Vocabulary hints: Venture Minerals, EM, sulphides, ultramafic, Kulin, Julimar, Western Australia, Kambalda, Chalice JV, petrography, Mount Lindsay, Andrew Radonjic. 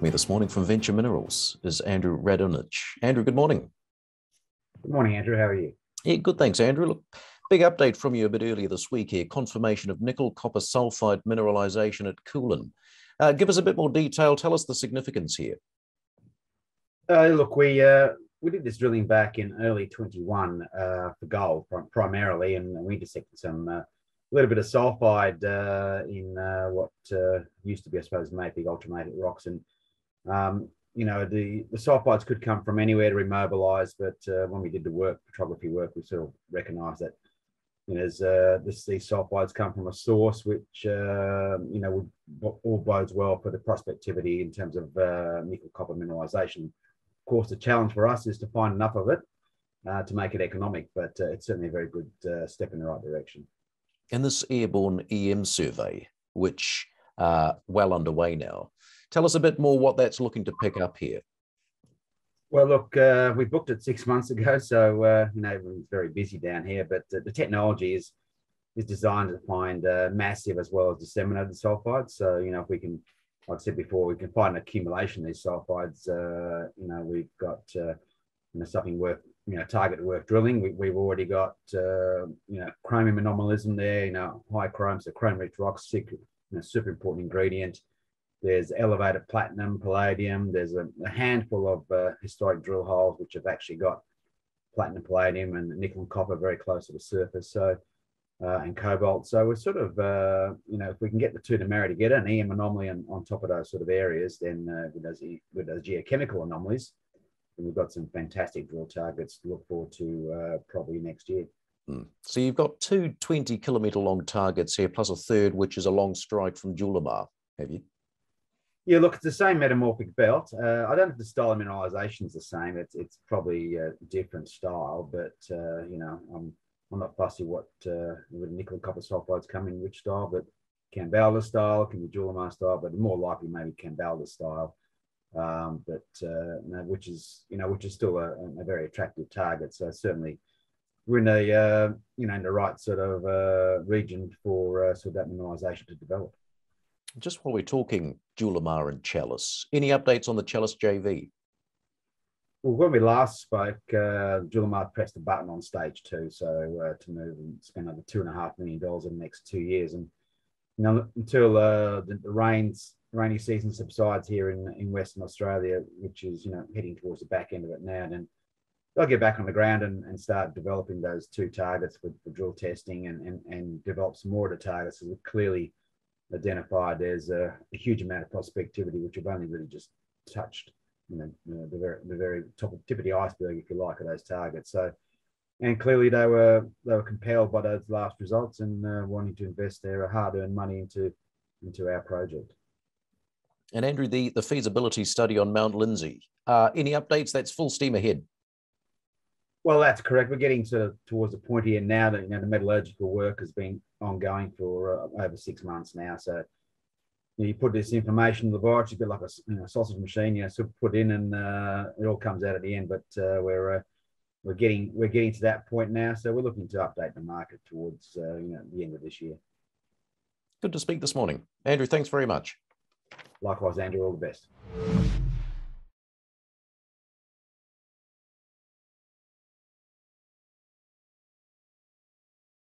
with me this morning from Venture Minerals is Andrew Radonjic. Andrew, good morning. Good morning, Andrew. How are you? Yeah, good, thanks, Andrew. Look, big update from you a bit earlier this week here, confirmation of nickel copper sulfide mineralization at Kulin. Give us a bit more detail. Tell us the significance here. Look, we did this drilling back in early 21 for gold primarily, and we intersected some little bit of sulfide in what used to be, I suppose, mafic ultramafic rocks. And, you know, the sulfides could come from anywhere to remobilise, but when we did the work, petrography work, we sort of recognised that, you know, these sulfides come from a source which, you know, all bodes well for the prospectivity in terms of nickel copper mineralisation. Of course, the challenge for us is to find enough of it to make it economic, but it's certainly a very good step in the right direction. And this airborne EM survey, which well underway now, tell us a bit more what that's looking to pick up here. Well, look, we booked it 6 months ago, so you know, everyone's very busy down here. But the technology is designed to find massive as well as disseminated sulfides. So, you know, if we can, like I said before, we can find an accumulation of these sulfides. You know, we've got you know, something worth, you know, target worth drilling. We've already got, you know, chromium anomalism there, you know, high chrome, so chrome-rich rocks, you know, super important ingredient. There's elevated platinum, palladium. There's a handful of historic drill holes which have actually got platinum, palladium, and nickel and copper very close to the surface, so and cobalt. So we're sort of, you know, if we can get the two to marry together, an EM anomaly on top of those sort of areas, then with those geochemical anomalies, and we've got some fantastic drill targets to look forward to probably next year. Mm. So you've got two 20-kilometre long targets here, plus a third, which is a long strike from Julimar, have you? Yeah, look, it's the same metamorphic belt. I don't know if the style of mineralisation is the same. It's probably a different style, but, you know, I'm not fussy what with nickel and copper sulfides come in, which style, but Kambalda style, can be Julimar style, but more likely maybe Kambalda style. But no, which is, you know, which is still a very attractive target. So certainly we're in a you know, in the right sort of region for sort of that mineralization to develop. Just while we're talking Julimar and Chalice, any updates on the Chalice JV? Well, when we last spoke, Julimar pressed the button on stage 2, so to move and spend over $2.5 million in the next 2 years, and you know, until the rainy season subsides here in Western Australia, which is, you know, heading towards the back end of it now, then they'll get back on the ground and start developing those two targets for drill testing and develop some more of the targets. So we've clearly identified there's a huge amount of prospectivity, which we've only really just touched, you know the very top of tip of the iceberg, if you like, of those targets. So, and clearly they were compelled by those last results and wanting to invest their hard-earned money into our project. And Andrew, the feasibility study on Mount Lindsay, any updates? That's full steam ahead. Well, that's correct. We're getting sort of towards the point here now that, you know, the metallurgical work has been ongoing for over 6 months now. So, you know, you put this information in the laboratory, a bit like a, you know, sausage machine, you know, sort of put in and it all comes out at the end. But we're getting to that point now. So we're looking to update the market towards you know, the end of this year. Good to speak this morning, Andrew. Thanks very much. Likewise, Andrew, all the best.